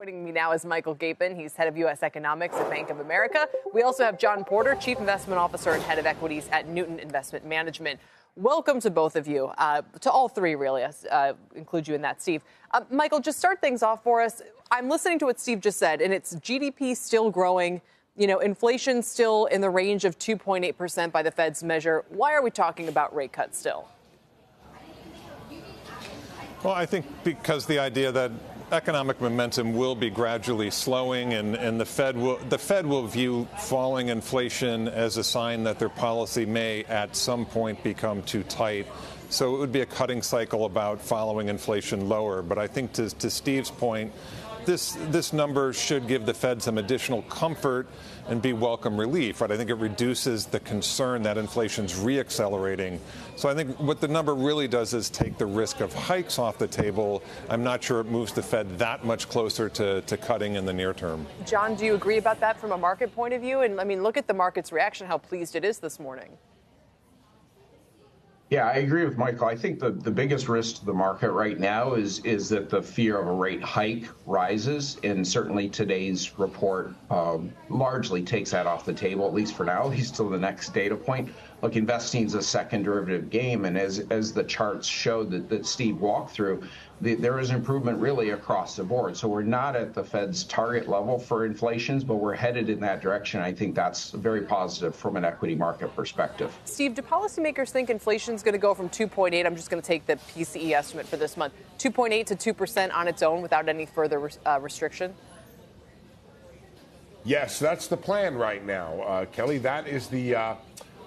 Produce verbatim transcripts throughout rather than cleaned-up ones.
Joining me now is Michael Gapen. He's head of U S economics at Bank of America. We also have John Porter, chief investment officer and head of equities at Newton Investment Management. Welcome to both of you, uh, to all three, really, uh, include you in that, Steve. Uh, Michael, just start things off for us. I'm listening to what Steve just said, and it's G D P still growing, you know, inflation still in the range of two point eight percent by the Fed's measure. Why are we talking about rate cuts still? Well, I think because the idea that economic momentum will be gradually slowing, and, and the Fed will the Fed will view falling inflation as a sign that their policy may at some point become too tight. So it would be a cutting cycle about following inflation lower. But I think to, to Steve's point, this this number should give the Fed some additional comfort and be welcome relief, right? I think it reduces the concern that inflation's re-accelerating. So I think what the number really does is take the risk of hikes off the table. I'm not sure it moves the Fed that much closer to, to cutting in the near term. John, do you agree about that from a market point of view? And I mean, look at the market's reaction, how pleased it is this morning. Yeah, I agree with Michael. I think the, the biggest risk to the market right now is is that the fear of a rate hike rises, and certainly today's report um, largely takes that off the table, at least for now, at least till the next data point. Look, investing is a second derivative game, and as as the charts showed that, that Steve walked through, the, there is improvement really across the board. So we're not at the Fed's target level for inflations, but we're headed in that direction. I think that's very positive from an equity market perspective. Steve, do policymakers think inflation going to go from two point eight, I'm just going to take the P C E estimate for this month, two point eight to two percent on its own without any further uh, restriction? Yes, that's the plan right now, uh, Kelly. That is the, uh,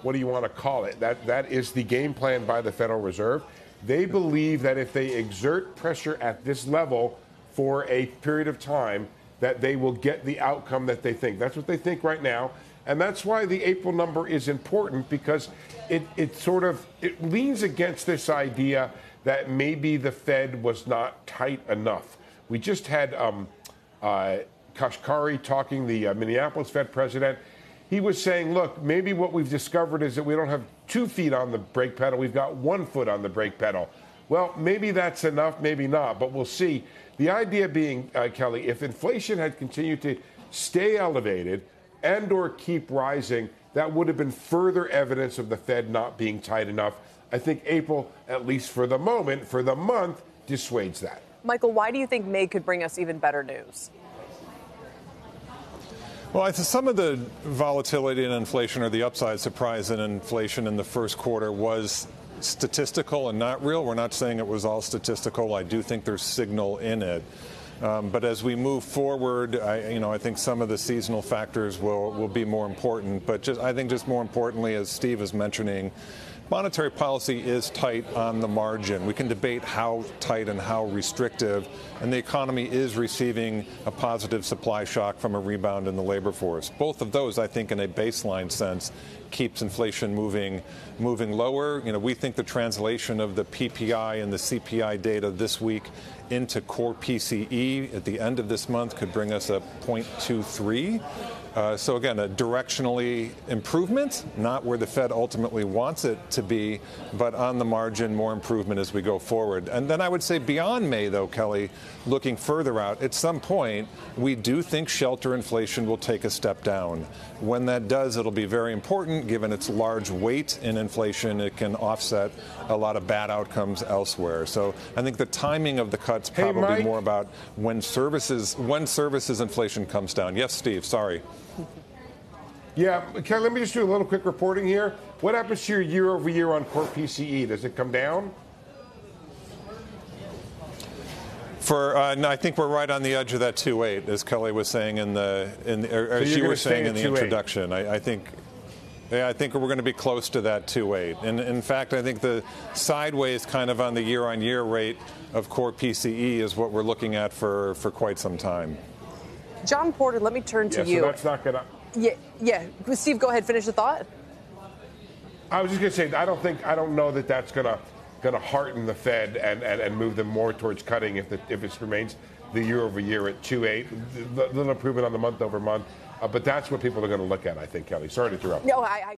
what do you want to call it? That That is the game plan by the Federal Reserve. They believe that if they exert pressure at this level for a period of time, that they will get the outcome that they think. That's what they think right now. And that's why the April number is important, because it, it sort of it leans against this idea that maybe the Fed was not tight enough. We just had um, uh, Kashkari talking, the uh, Minneapolis Fed president. He was saying, look, maybe what we've discovered is that we don't have two feet on the brake pedal. We've got one foot on the brake pedal. Well, maybe that's enough, maybe not, but we'll see. The idea being, uh, Kelly, if inflation had continued to stay elevated and or keep rising, that would have been further evidence of the Fed not being tight enough. I think April, at least for the moment, for the month, dissuades that. Michael, why do you think May could bring us even better news? Well, I think some of the volatility in inflation, or the upside surprise in inflation in the first quarter, was statistical and not real. We're not saying it was all statistical. I do think there's signal in it. Um, but as we move forward, I, you know, I think some of the seasonal factors will, will be more important. But just, I think just more importantly, as Steve is mentioning, monetary policy is tight on the margin. We can debate how tight and how restrictive, and the economy is receiving a positive supply shock from a rebound in the labor force. Both of those, I think, in a baseline sense, keeps inflation moving moving lower. You know, we think the translation of the P P I and the C P I data this week into core P C E at the end of this month could bring us a zero point two three. Uh, so again, a directionally improvement, not where the Fed ultimately wants it to be, but on the margin, more improvement as we go forward. And then I would say beyond May, though, Kelly, looking further out, at some point, we do think shelter inflation will take a step down. When that does, it'll be very important, given its large weight in inflation. It can offset a lot of bad outcomes elsewhere. So I think the timing of the cuts probably hey, Mike. more about when services, when services inflation comes down. Yes, Steve, sorry. Yeah, Kelly, let me just do a little quick reporting here. What happens to your year-over-year on core P C E? Does it come down? For uh, no, I think we're right on the edge of that two point eight, as Kelly was saying in the in the, or, so or she was saying in the introduction. I, I think. Yeah, I think we're going to be close to that two point eight. And in fact, I think the sideways kind of on the year-on-year rate of core P C E is what we're looking at for for quite some time. John Porter, let me turn to yeah, you. So that's not gonna... Yeah, yeah. Steve, go ahead. Finish the thought. I was just going to say, I don't think, I don't know that that's going to going to hearten the Fed and, and, and move them more towards cutting if the, if it remains the year over year at two point eight. A little improvement on the month over month, uh, but that's what people are going to look at, I think, Kelly. Sorry to interrupt. No, I. I...